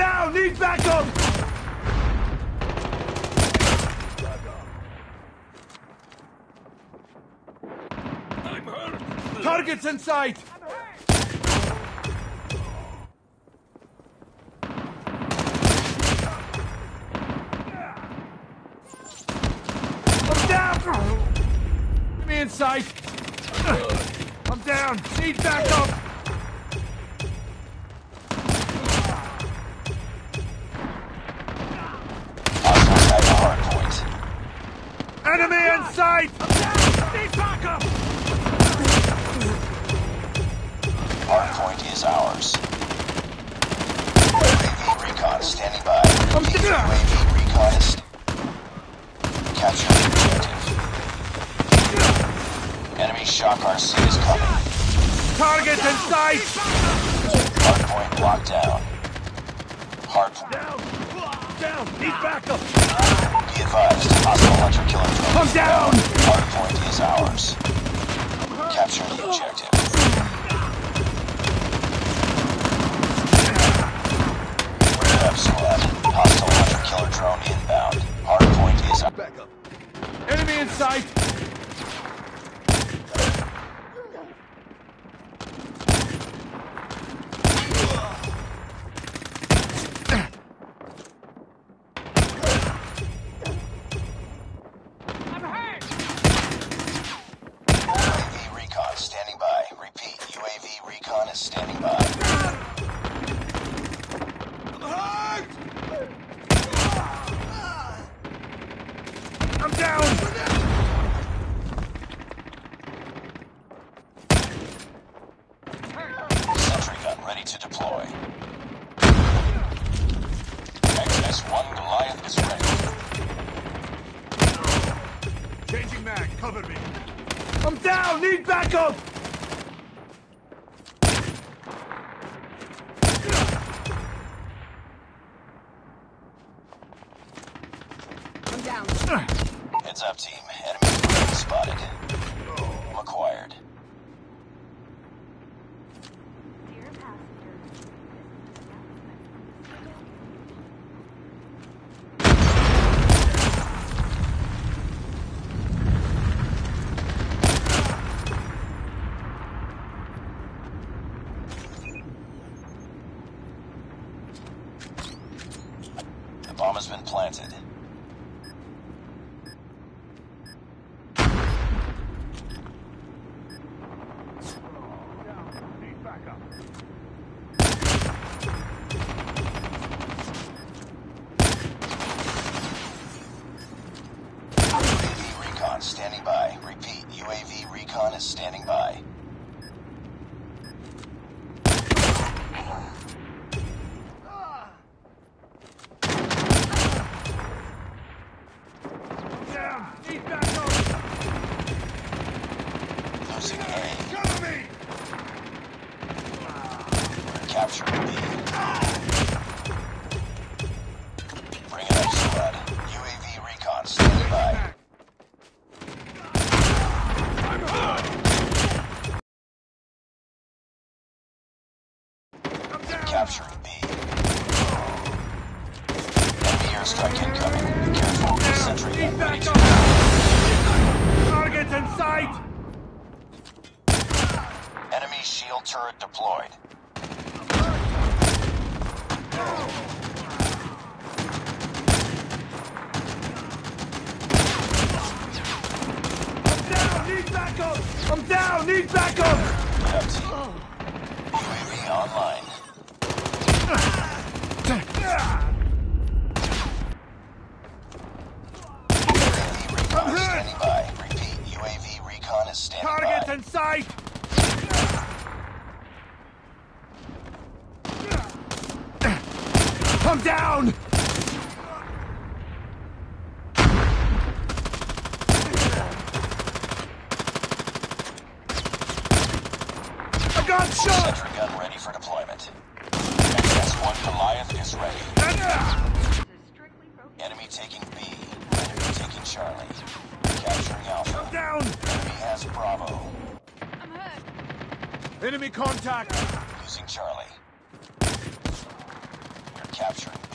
down! Need backup! I'm hurt! Target's in sight! I'm down! Get me in sight! I'm down! Need backup! Enemy in sight! Need backup! Hardpoint is ours. UAV recon standing by. UAV recon is capture the objective. Enemy shock RC is coming. Target in sight! Hardpoint locked down. Hardpoint. Down! Need backup! Be advised, hostile hunter killer drones. I'm down! Hardpoint is ours. Capture the objective. We're up, squad. Hostile hunter killer drone inbound. Hardpoint is ours. Enemy in sight! Heads up, team. Enemy spotted. I'm acquired. The bomb has been planted. I'm down! Need backup! UAV online. UAV recon is standing by. Repeat, UAV recon is standing by. Target in sight! I'm down! Sentry gun ready for deployment. XS-1 Goliath is ready. Enemy taking B. Enemy taking Charlie. Capturing Alpha. I'm down. Enemy has Bravo. I'm hurt. Enemy contact. Losing Charlie. We're capturing.